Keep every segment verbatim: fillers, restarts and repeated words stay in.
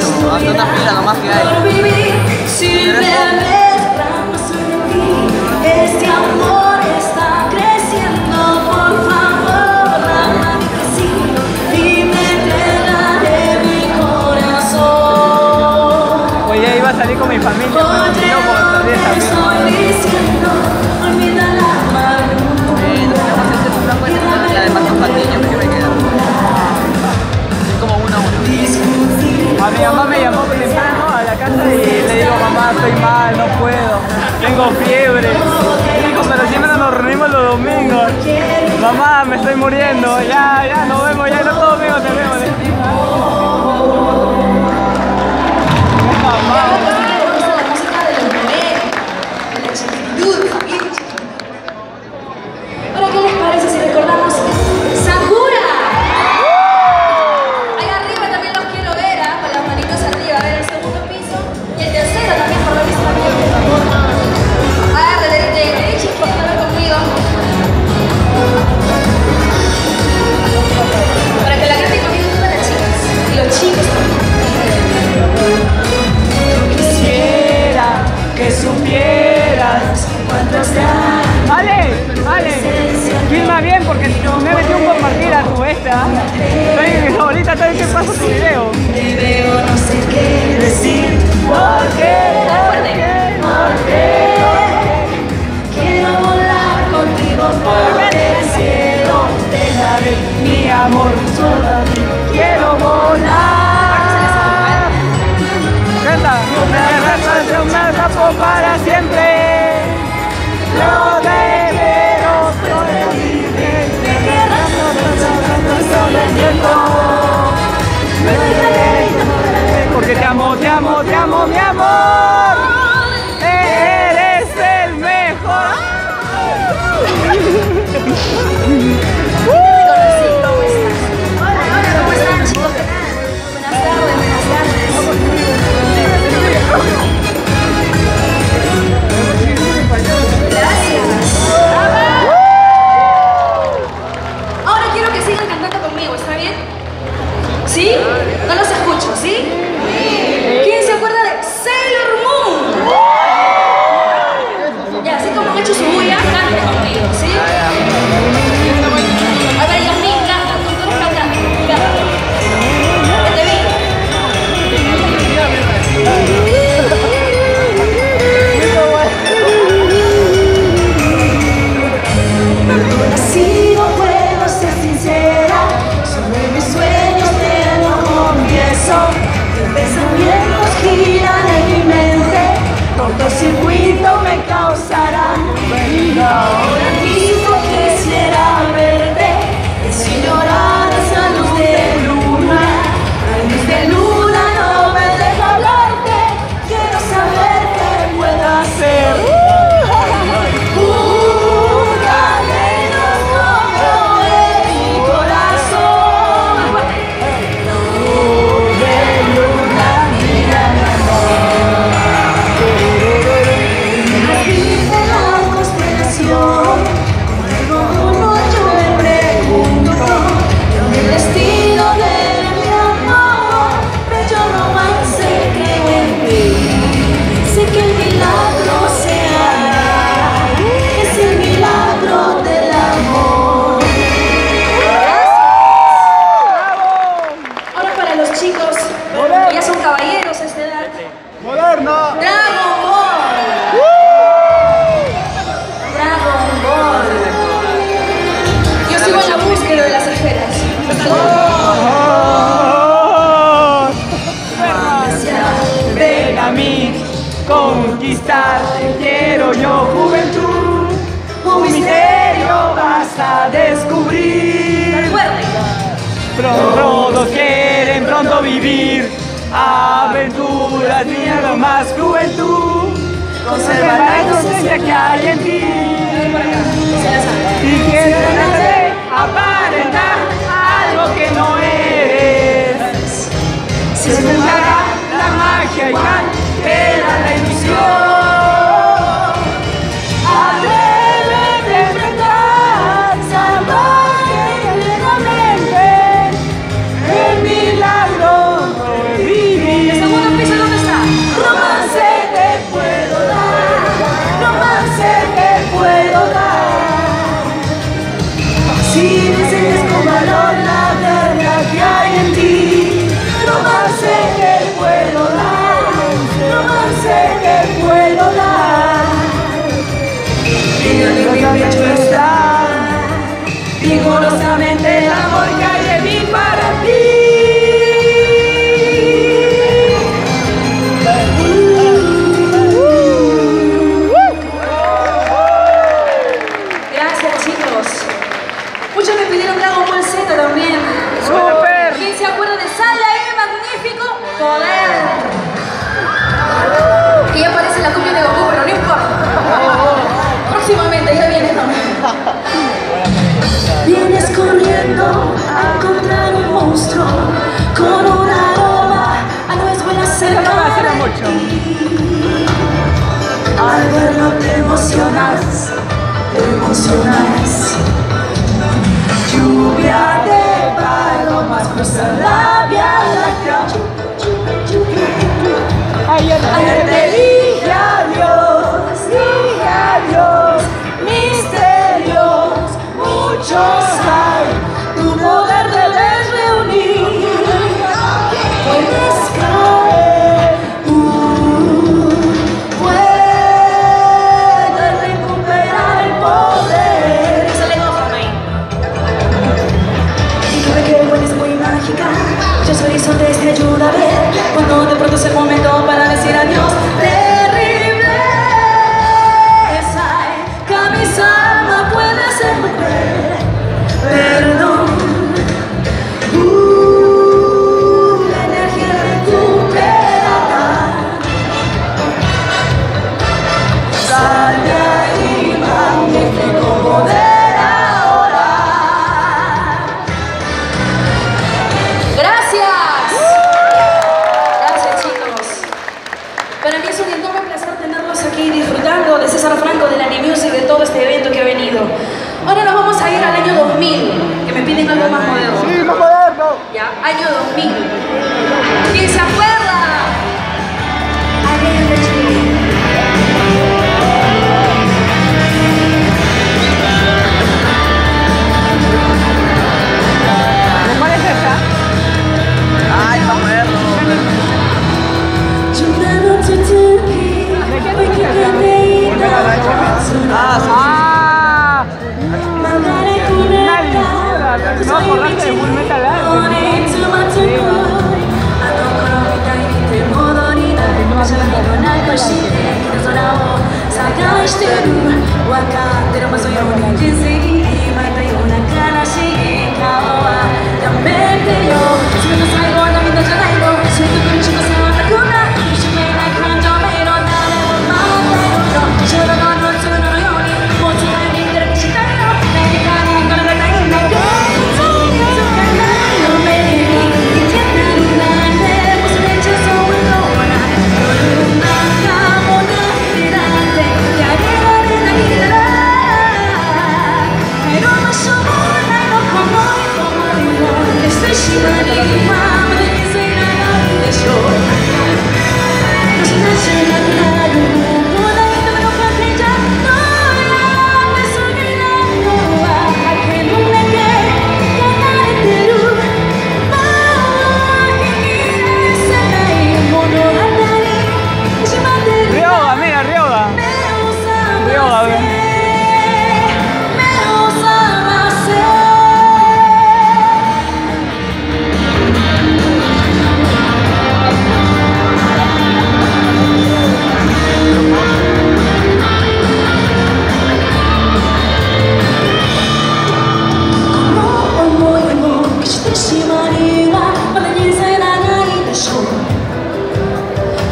bueno, a tantas pilas nomás que hay. Salí con mi familia, pero no puedo estar bien también. Eh, nos quedamos en este plan, pues, y además con patiños que me quedan. Es como uno a uno. A mi mamá me llamó por temprano a la casa y le digo, mamá, estoy mal, no puedo, tengo fiebre. Digo, pero siempre nos reunimos los domingos. Mamá, me estoy muriendo, ya, ya, nos vemos, ya, no todos los domingos te vemos. Para siempre lo debemos prohibir. De guerra solo el tiempo. Porque te amo, te amo, te amo, mi amor. Eres el mejor. Hola, ¿cómo están, chicos? Buenas tardes, buenas tardes. ¿Sí? No los escucho, ¿sí? ¿Quién se acuerda de Sailor Moon? Ya, así como han hecho su bulla, canten conmigo, ¿sí? A ver, Yasmin, canta, tú eres cantante, canta. Te vi. Así no puedo ser sincera sobre mis sueños. Pensamientos giran en mi mente, cortocircuito me causarán. Y ahora mismo quisiera verte, sin llorar esa luz de luna. La luz de luna no me deja hablarte, quiero saber qué puedo hacer. Conquistarte quiero yo, juventud. Un misterio vas a descubrir. Todos quieren pronto vivir aventuras, niña, lo más juventud. Conserva la inocencia que hay en ti. Y quiero hacerte aparentar algo que no eres. Se esconderá la magia igual. Era la ilusión. Atrévete a enfrentar salvaje y lentamente el milagro de vivir. Viviendo y viviendo está vigorosamente el amor que hay en mí para ti. Muchos me pidieron Dragon Ball Z también. ¡Súper! ¿Quién se acuerda de Sala y magnífico poder? Que ya aparece la cumbia de Goku, pero no importa. Próximamente ya vienes también. Vienes corriendo a encontrar un monstruo con un aroma a nuez buena cerca de ti. Al verlo te emocionas, te emocionas. Lluvia de palomas cruza la vía láctea. Ayer te dije adiós, dije adiós. Misterios, muchos hay. Tu poder debes reunir. Puedes caer, uh, puedes recuperar el poder. Eso le toca a mí. Y cada que vuelves muy mágica, yo soy horizontes que ayuda a ver cuando de pronto es el momento para decir adiós.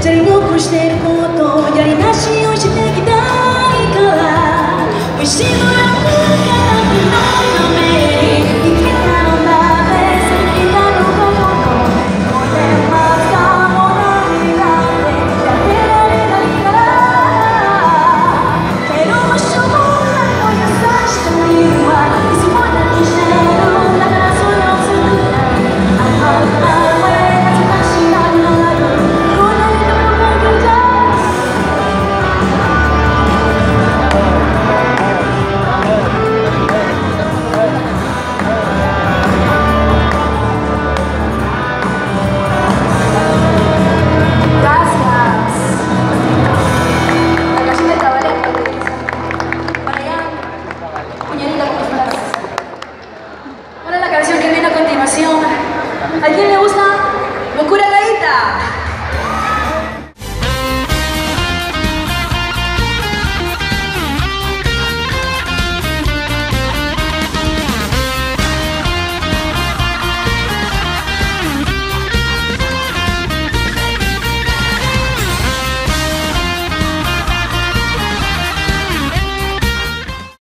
Tengo que hacer todo, ya hay nacido.